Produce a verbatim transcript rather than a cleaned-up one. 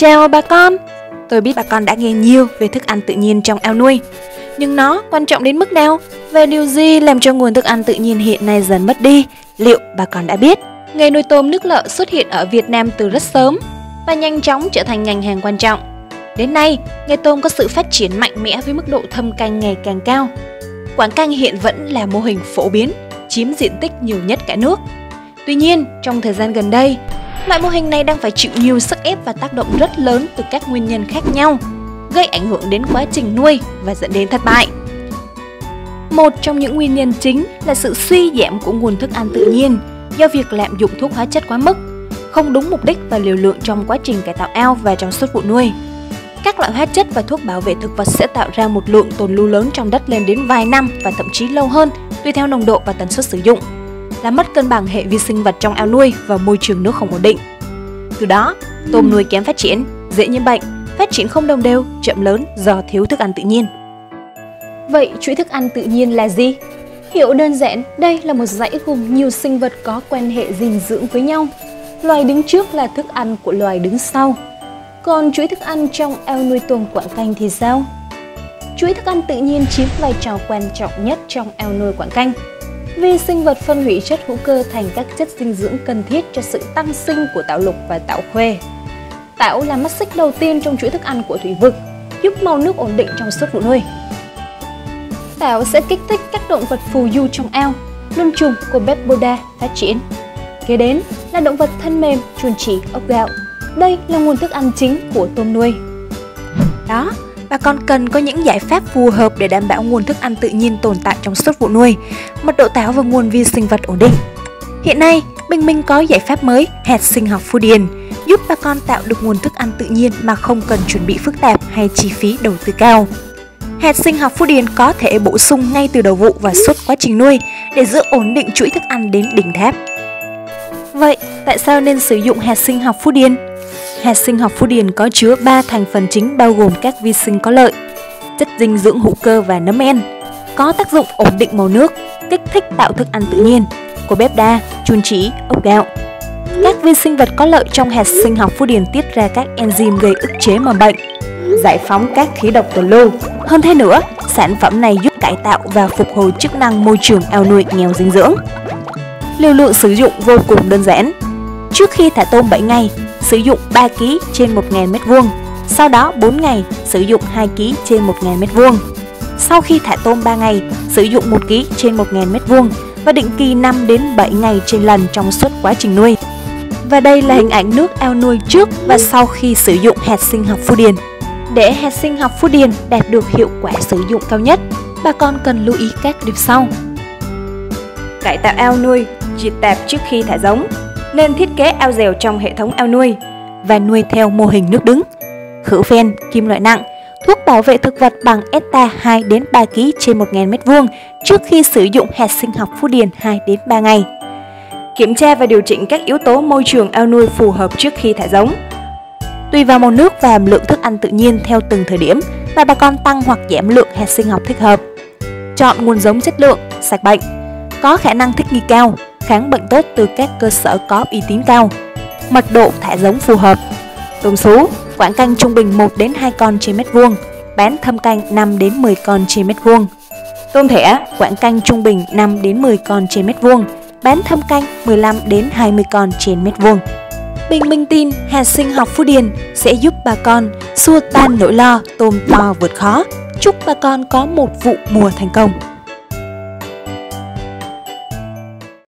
Chào bà con! Tôi biết bà con đã nghe nhiều về thức ăn tự nhiên trong ao nuôi. Nhưng nó quan trọng đến mức nào? Về điều gì làm cho nguồn thức ăn tự nhiên hiện nay dần mất đi? Liệu bà con đã biết? Nghề nuôi tôm nước lợ xuất hiện ở Việt Nam từ rất sớm và nhanh chóng trở thành ngành hàng quan trọng. Đến nay, nghề tôm có sự phát triển mạnh mẽ với mức độ thâm canh ngày càng cao. Quảng canh hiện vẫn là mô hình phổ biến, chiếm diện tích nhiều nhất cả nước. Tuy nhiên, trong thời gian gần đây, loại mô hình này đang phải chịu nhiều sức ép và tác động rất lớn từ các nguyên nhân khác nhau, gây ảnh hưởng đến quá trình nuôi và dẫn đến thất bại. Một trong những nguyên nhân chính là sự suy giảm của nguồn thức ăn tự nhiên do việc lạm dụng thuốc hóa chất quá mức, không đúng mục đích và liều lượng trong quá trình cải tạo ao và trong suốt vụ nuôi. Các loại hóa chất và thuốc bảo vệ thực vật sẽ tạo ra một lượng tồn lưu lớn trong đất lên đến vài năm và thậm chí lâu hơn tùy theo nồng độ và tần suất sử dụng, làm mất cân bằng hệ vi sinh vật trong ao nuôi và môi trường nước không ổn định. Từ đó, tôm nuôi kém phát triển, dễ nhiễm bệnh, phát triển không đồng đều, chậm lớn do thiếu thức ăn tự nhiên. Vậy chuỗi thức ăn tự nhiên là gì? Hiểu đơn giản, đây là một dãy gồm nhiều sinh vật có quan hệ dinh dưỡng với nhau. Loài đứng trước là thức ăn của loài đứng sau. Còn chuỗi thức ăn trong ao nuôi tôm Quảng Canh thì sao? Chuỗi thức ăn tự nhiên chiếm vai trò quan trọng nhất trong ao nuôi Quảng Canh, vì sinh vật phân hủy chất hữu cơ thành các chất dinh dưỡng cần thiết cho sự tăng sinh của tảo lục và tảo khuê. Tảo là mắt xích đầu tiên trong chuỗi thức ăn của thủy vực, giúp màu nước ổn định trong suốt vụ nuôi. Tảo sẽ kích thích các động vật phù du trong ao, luân trùng của Bethboda phát triển. Kế đến là động vật thân mềm, chuồn chỉ, ốc gạo. Đây là nguồn thức ăn chính của tôm nuôi. Đó, bà con cần có những giải pháp phù hợp để đảm bảo nguồn thức ăn tự nhiên tồn tại trong suốt vụ nuôi, mật độ tảo và nguồn vi sinh vật ổn định. Hiện nay, Bình Minh có giải pháp mới Hạt Sinh học Phú Điền, giúp bà con tạo được nguồn thức ăn tự nhiên mà không cần chuẩn bị phức tạp hay chi phí đầu tư cao. Hạt Sinh học Phú Điền có thể bổ sung ngay từ đầu vụ và suốt quá trình nuôi để giữ ổn định chuỗi thức ăn đến đỉnh tháp. Vậy, tại sao nên sử dụng hạt sinh học Phú Điền? Hạt sinh học Phú Điền có chứa ba thành phần chính bao gồm các vi sinh có lợi, chất dinh dưỡng hữu cơ và nấm en, có tác dụng ổn định màu nước, kích thích tạo thức ăn tự nhiên của Bethboda, chuồn chỉ, ốc gạo. Các vi sinh vật có lợi trong hạt sinh học Phú Điền tiết ra các enzyme gây ức chế mầm bệnh, giải phóng các khí độc tồn lưu. Hơn thế nữa, sản phẩm này giúp cải tạo và phục hồi chức năng môi trường ao nuôi nghèo dinh dưỡng. Liều lượng sử dụng vô cùng đơn giản. Trước khi thả tôm bảy ngày, sử dụng ba ki lô gam trên một nghìn mét vuông, sau đó bốn ngày sử dụng hai ki lô gam trên một nghìn mét vuông. Sau khi thả tôm ba ngày, sử dụng một ki lô gam trên một nghìn mét vuông và định kỳ năm đến bảy ngày trên lần trong suốt quá trình nuôi. Và đây là hình ảnh nước ao nuôi trước và sau khi sử dụng hạt sinh học Phú Điền. Để hạt sinh học Phú Điền đạt được hiệu quả sử dụng cao nhất, bà con cần lưu ý các điều sau. Cải tạo ao nuôi, diệt tạp trước khi thả giống, nên thiết kế ao dèo trong hệ thống ao nuôi và nuôi theo mô hình nước đứng. Khử phen, kim loại nặng, thuốc bảo vệ thực vật bằng esta hai đến ba ki lô gam trên một nghìn mét vuông trước khi sử dụng hạt sinh học Phú Điền hai đến ba ngày. Kiểm tra và điều chỉnh các yếu tố môi trường ao nuôi phù hợp trước khi thả giống. Tùy vào màu nước và hàm lượng thức ăn tự nhiên theo từng thời điểm mà bà con tăng hoặc giảm lượng hạt sinh học thích hợp. Chọn nguồn giống chất lượng, sạch bệnh, có khả năng thích nghi cao, kháng bệnh tốt từ các cơ sở có uy tín cao. Mật độ thả giống phù hợp. Tôm sú, Quảng Canh trung bình một đến hai con trên mét vuông, bán thâm canh năm đến mười con trên mét vuông. Tôm thẻ, Quảng Canh trung bình năm đến mười con trên mét vuông, bán thâm canh mười lăm đến hai mươi con trên mét vuông. Bình Minh tin hạt sinh học Phú Điền sẽ giúp bà con xua tan nỗi lo tôm to vượt khó. Chúc bà con có một vụ mùa thành công.